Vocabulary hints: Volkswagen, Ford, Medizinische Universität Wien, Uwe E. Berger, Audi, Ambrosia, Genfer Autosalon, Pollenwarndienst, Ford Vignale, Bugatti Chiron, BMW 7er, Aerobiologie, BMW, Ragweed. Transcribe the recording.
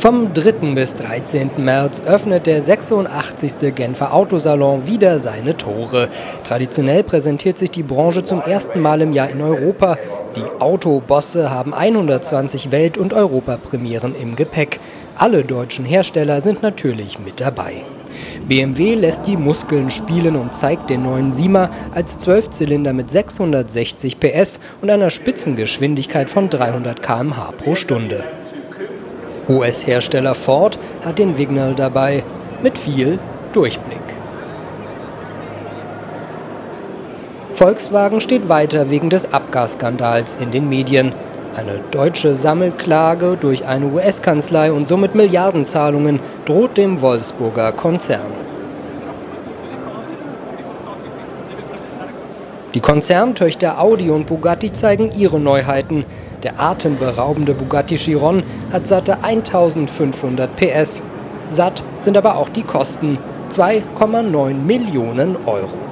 Vom 3. bis 13. März öffnet der 86. Genfer Autosalon wieder seine Tore. Traditionell präsentiert sich die Branche zum ersten Mal im Jahr in Europa. Die Autobosse haben 120 Welt- und Europapremieren im Gepäck. Alle deutschen Hersteller sind natürlich mit dabei. BMW lässt die Muskeln spielen und zeigt den neuen 7er als 12-Zylinder mit 660 PS und einer Spitzengeschwindigkeit von 300 km/h pro Stunde. US-Hersteller Ford hat den Vignale dabei, mit viel Durchblick. Volkswagen steht weiter wegen des Abgasskandals in den Medien. Eine deutsche Sammelklage durch eine US-Kanzlei und somit Milliardenzahlungen droht dem Wolfsburger Konzern. Die Konzerntöchter Audi und Bugatti zeigen ihre Neuheiten. Der atemberaubende Bugatti Chiron hat satte 1500 PS. Satt sind aber auch die Kosten: 2,9 Millionen Euro.